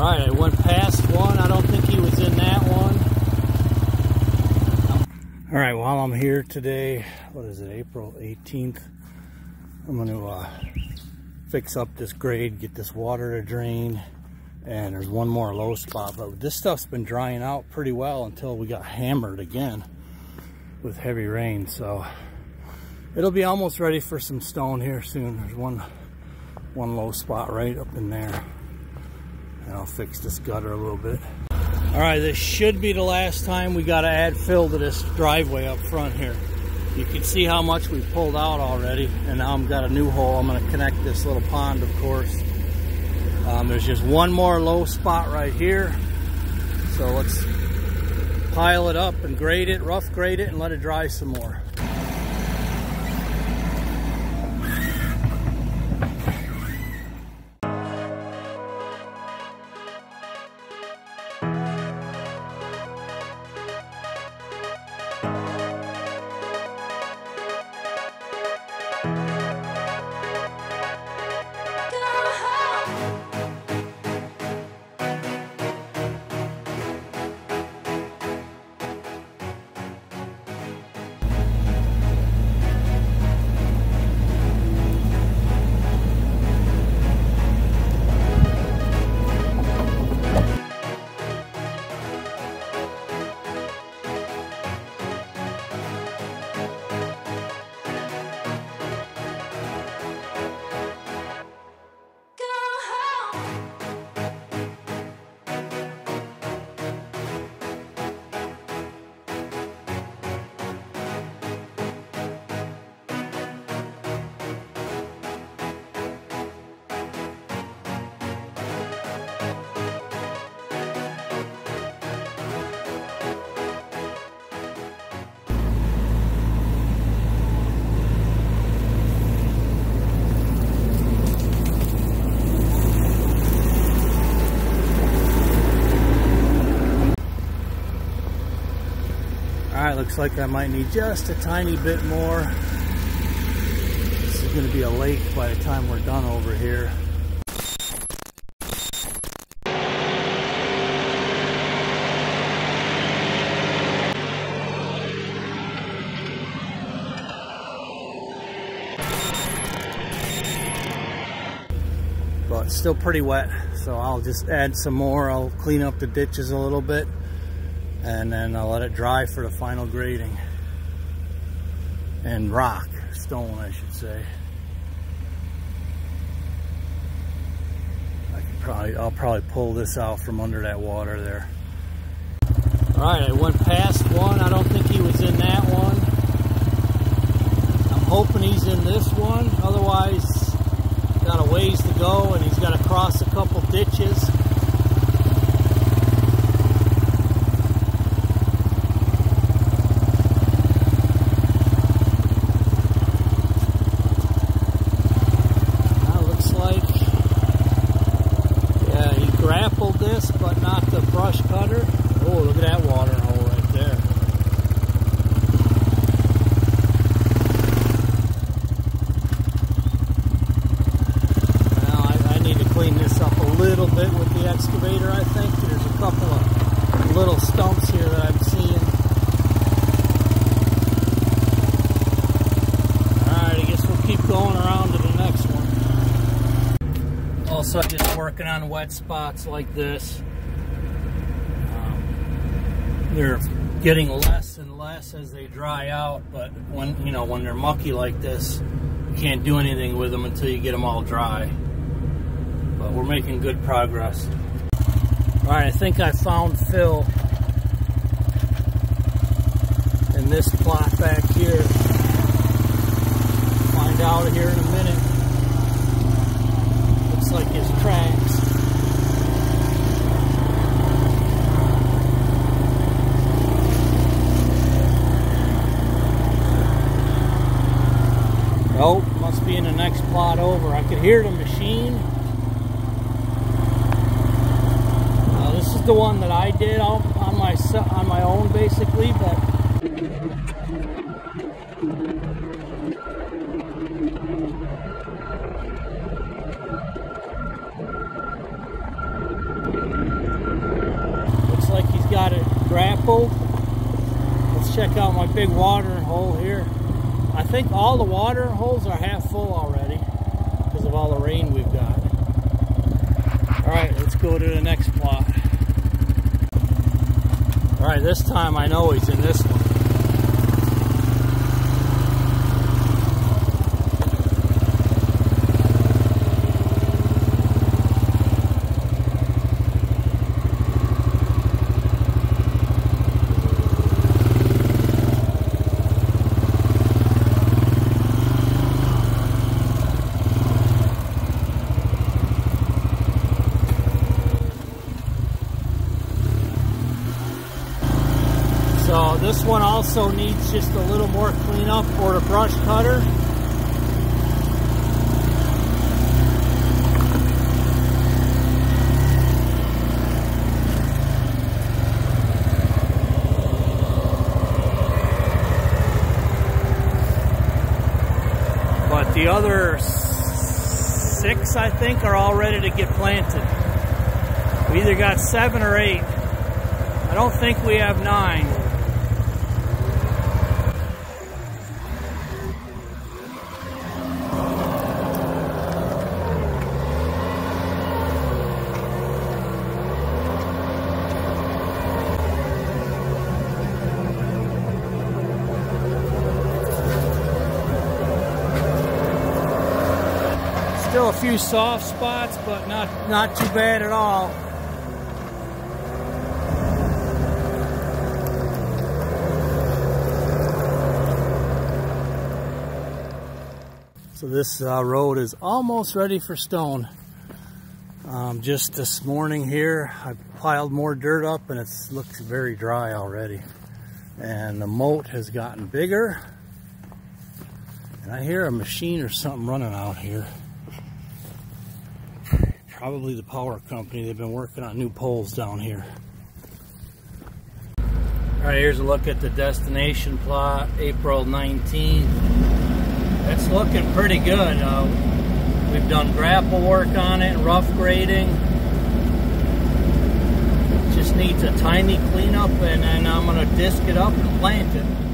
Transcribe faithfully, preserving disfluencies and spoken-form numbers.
Alright, I went past one. I don't think he was in that one. Alright, while I'm here today, what is it, April eighteenth, I'm going to uh, fix up this grade, get this water to drain, and there's one more low spot. But this stuff's been drying out pretty well until we got hammered again with heavy rain. So it'll be almost ready for some stone here soon. There's one, one low spot right up in there. And I'll fix this gutter a little bit. All right, this should be the last time we gotta add fill to this driveway up front here. You can see how much we pulled out already, and now I've got a new hole. I'm gonna connect this little pond, of course. Um, there's just one more low spot right here. So let's pile it up and grade it, rough grade it, and let it dry some more. Looks like I might need just a tiny bit more. This is going to be a lake by the time we're done over here. But it's still pretty wet, so I'll just add some more. I'll clean up the ditches a little bit, and then I'll let it dry for the final grading and rock, stone I should say. I could probably, I'll probably pull this out from under that water there. All right, I went past one. I don't think he was in that one. I'm hoping he's in this one. Otherwise, got a ways to go, and he's got to cross a couple ditches. Also just working on wet spots like this. Um, they're getting less and less as they dry out, but when you know when they're mucky like this, you can't do anything with them until you get them all dry. But we're making good progress. All right, I think I found fill in this plot back here. Find out here in a minute. Like his tracks. Nope, must be in the next plot over. I could hear the machine. Uh, this is the one that I did on my on my own, basically, but. Thank you. grapple. Let's check out my big watering hole here. I think all the watering holes are half full already because of all the rain we've got. All right, let's go to the next plot. All right, this time I know he's in this one. So this one also needs just a little more cleanup for the brush cutter. But the other six, I think, are all ready to get planted. We either got seven or eight. I don't think we have nine. Still a few soft spots, but not not too bad at all. So this uh, road is almost ready for stone. Um, just this morning here, I piled more dirt up and it looks very dry already. And the moat has gotten bigger. And I hear a machine or something running out here. Probably the power company. They've been working on new poles down here. All right, here's a look at the destination plot, April nineteenth. It's looking pretty good. Uh, we've done grapple work on it, rough grading. Just needs a tiny cleanup, and then I'm gonna disc it up and plant it.